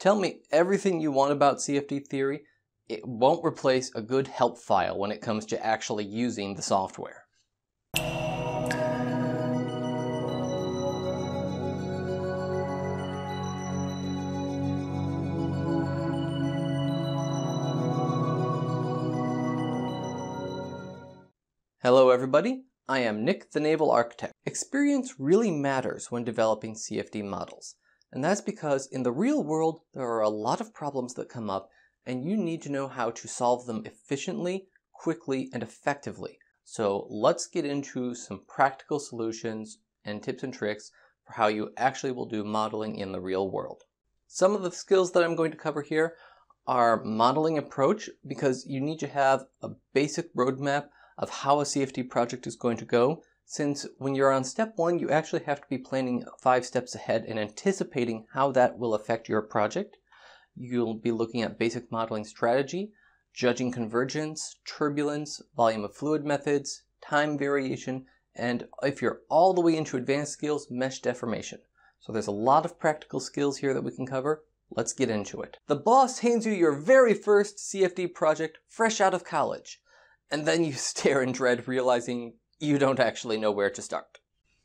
Tell me everything you want about CFD theory, it won't replace a good help file when it comes to actually using the software. Hello everybody, I am Nick, the Naval Architect. Experience really matters when developing CFD models, and that's because in the real world there are a lot of problems that come up and you need to know how to solve them efficiently, quickly, and effectively. So let's get into some practical solutions and tips and tricks for how you actually will do modeling in the real world. Some of the skills that I'm going to cover here are modeling approach, because you need to have a basic roadmap of how a CFD project is going to go, since when you're on step one, you actually have to be planning 5 steps ahead and anticipating how that will affect your project. You'll be looking at basic modeling strategy, judging convergence, turbulence, volume of fluid methods, time variation, and if you're all the way into advanced skills, mesh deformation. So there's a lot of practical skills here that we can cover. Let's get into it. The boss hands you your very first CFD project fresh out of college, and then you stare in dread, realizing you don't actually know where to start.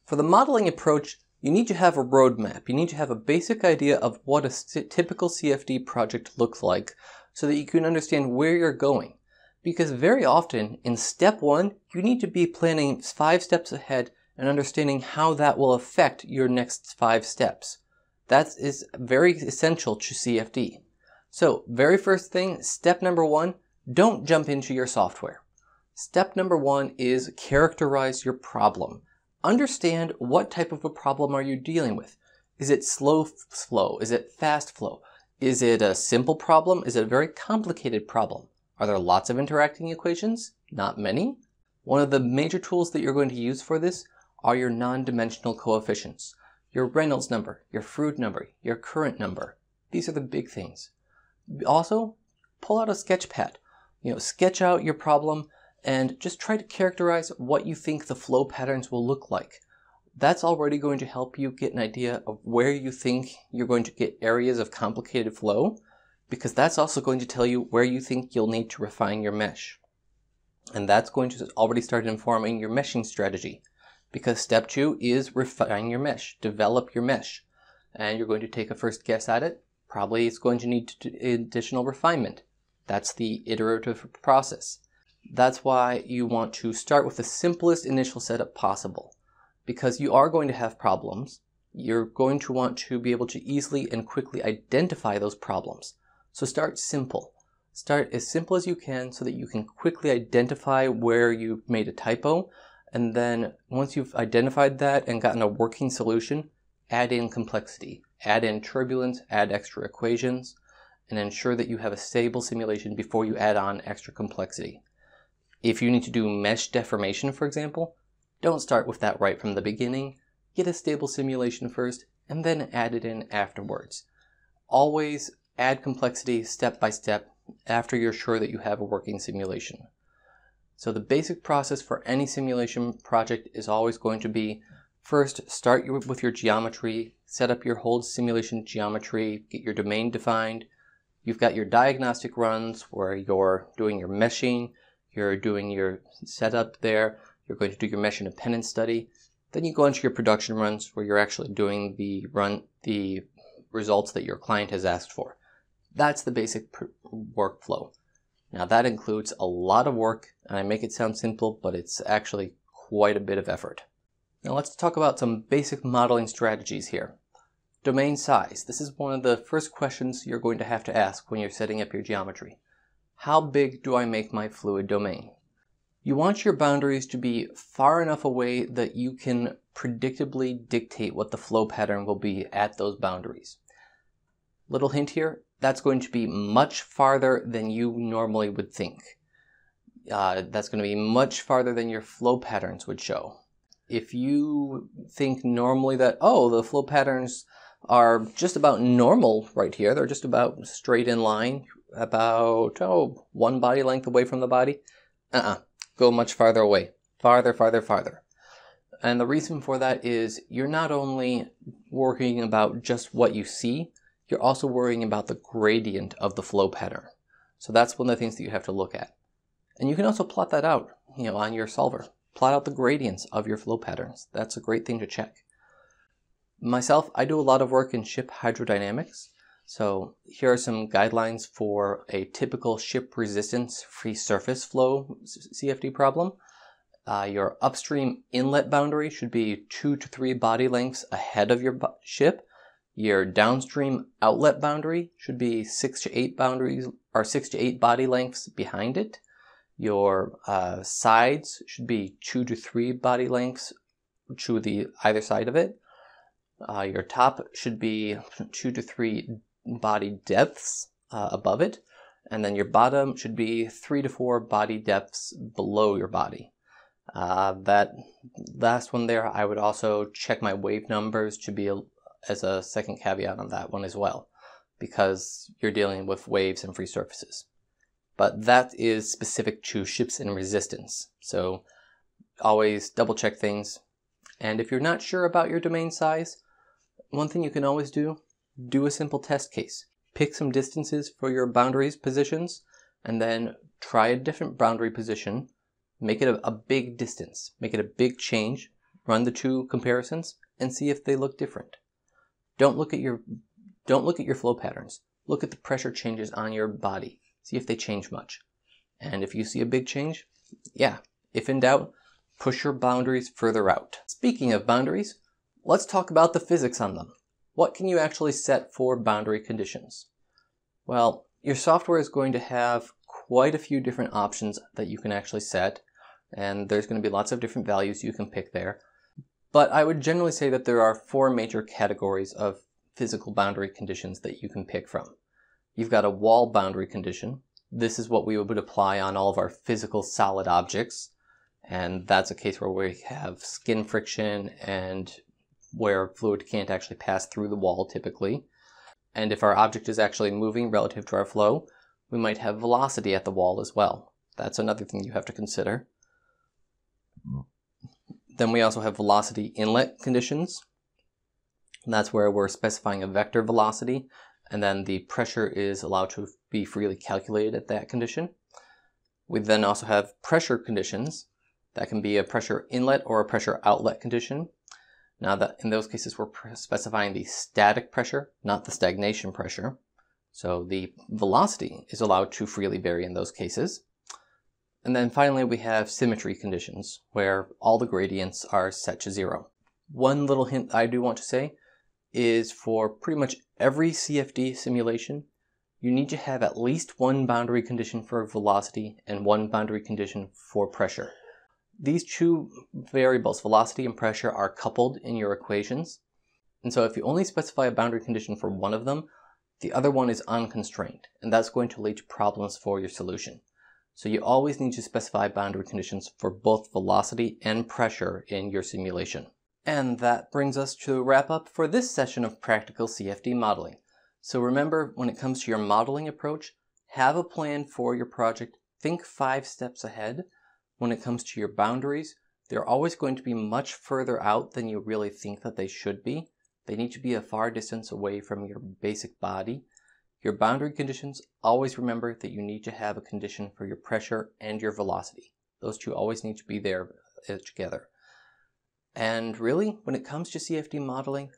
For the modeling approach, you need to have a roadmap. You need to have a basic idea of what a typical CFD project looks like so that you can understand where you're going. Because very often in step one, you need to be planning 5 steps ahead and understanding how that will affect your next 5 steps. That is very essential to CFD. So very first thing, step number 1, don't jump into your software. Step number 1 is characterize your problem. Understand what type of a problem are you dealing with. Is it slow flow? Is it fast flow? Is it a simple problem? Is it a very complicated problem? Are there lots of interacting equations? Not many. One of the major tools that you're going to use for this are your non-dimensional coefficients. Your Reynolds number, your Froude number, your current number. These are the big things. Also, pull out a sketch pad. Sketch out your problem and just try to characterize what you think the flow patterns will look like. That's already going to help you get an idea of where you think you're going to get areas of complicated flow, because that's also going to tell you where you think you'll need to refine your mesh. And that's going to already start informing your meshing strategy, because step 2 is refine your mesh, develop your mesh. And you're going to take a first guess at it. Probably it's going to need additional refinement. That's the iterative process. That's why you want to start with the simplest initial setup possible, because you are going to have problems. You're going to want to be able to easily and quickly identify those problems. So start simple. Start as simple as you can so that you can quickly identify where you made a typo. And then once you've identified that and gotten a working solution, add in complexity, add in turbulence, add extra equations, and ensure that you have a stable simulation before you add on extra complexity. If you need to do mesh deformation, for example, don't start with that right from the beginning. Get a stable simulation first, and then add it in afterwards. Always add complexity step by step after you're sure that you have a working simulation. So the basic process for any simulation project is always going to be, first, start with your geometry, set up your whole simulation geometry, get your domain defined. You've got your diagnostic runs where you're doing your meshing, you're doing your setup there, you're going to do your mesh independence study. Then you go into your production runs where you're actually doing the results that your client has asked for. That's the basic workflow. Now that includes a lot of work, and I make it sound simple, but it's actually quite a bit of effort. Now let's talk about some basic modeling strategies here. Domain size. This is one of the first questions you're going to have to ask when you're setting up your geometry. How big do I make my fluid domain? You want your boundaries to be far enough away that you can predictably dictate what the flow pattern will be at those boundaries. Little hint here, that's going to be much farther than you normally would think. That's going to be much farther than your flow patterns would show. If you think normally that, oh, the flow patterns are just about normal right here, they're just about straight in line, about 1 body length away from the body, go much farther away, farther. And the reason for that is you're not only worrying about just what you see, you're also worrying about the gradient of the flow pattern. So that's one of the things that you have to look at. And you can also plot that out, you know, on your solver. Plot out the gradients of your flow patterns. That's a great thing to check. Myself, I do a lot of work in ship hydrodynamics. So here are some guidelines for a typical ship resistance free surface flow CFD problem. Your upstream inlet boundary should be 2 to 3 body lengths ahead of your ship. Your downstream outlet boundary should be 6 to 8 boundaries or 6 to 8 body lengths behind it. Your sides should be 2 to 3 body lengths to the either side of it. Your top should be 2 to 3 body depths above it, and then your bottom should be 3 to 4 body depths below your body. That last one there, I would also check my wave numbers to be as a second caveat on that one as well, because you're dealing with waves and free surfaces. But that is specific to ships and resistance. So always double check things. And if you're not sure about your domain size, one thing you can always do a simple test case. Pick some distances for your boundaries positions, and then try a different boundary position. Make it a big distance, make it a big change, run the two comparisons and see if they look different. Don't look at your flow patterns. Look at the pressure changes on your body. See if they change much. And if you see a big change, yeah, if in doubt, push your boundaries further out. Speaking of boundaries, let's talk about the physics on them. What can you actually set for boundary conditions? Well, your software is going to have quite a few different options that you can actually set, and there's going to be lots of different values you can pick there. But I would generally say that there are 4 major categories of physical boundary conditions that you can pick from. You've got a wall boundary condition. This is what we would apply on all of our physical solid objects. And that's a case where we have skin friction and where fluid can't actually pass through the wall typically. And if our object is actually moving relative to our flow, we might have velocity at the wall as well. That's another thing you have to consider. Then we also have velocity inlet conditions. And that's where we're specifying a vector velocity, and then the pressure is allowed to be freely calculated at that condition. We then also have pressure conditions. That can be a pressure inlet or a pressure outlet condition. Now that in those cases we're specifying the static pressure, not the stagnation pressure. So the velocity is allowed to freely vary in those cases. And then finally we have symmetry conditions where all the gradients are set to 0. One little hint I do want to say is for pretty much every CFD simulation, you need to have at least one boundary condition for velocity and one boundary condition for pressure. These two variables, velocity and pressure, are coupled in your equations. And so if you only specify a boundary condition for one of them, the other one is unconstrained, and that's going to lead to problems for your solution. So you always need to specify boundary conditions for both velocity and pressure in your simulation. And that brings us to a wrap up for this session of practical CFD modeling. So remember, when it comes to your modeling approach, have a plan for your project, think 5 steps ahead. When it comes to your boundaries, they're always going to be much further out than you really think that they should be. They need to be a far distance away from your basic body. Your boundary conditions, always remember that you need to have a condition for your pressure and your velocity. Those two always need to be there together. And really, when it comes to CFD modeling,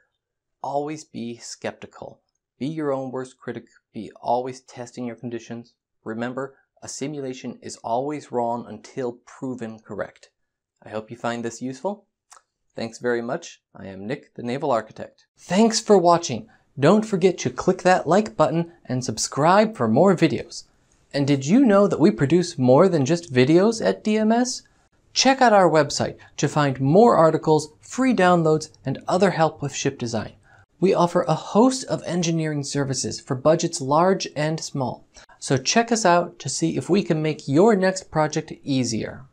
always be skeptical. Be your own worst critic. Be always testing your conditions. Remember, a simulation is always wrong until proven correct. I hope you find this useful. Thanks very much. I am Nick, the Naval Architect. Thanks for watching. Don't forget to click that like button and subscribe for more videos. And did you know that we produce more than just videos at DMS? Check out our website to find more articles, free downloads, and other help with ship design. We offer a host of engineering services for budgets large and small. So check us out to see if we can make your next project easier.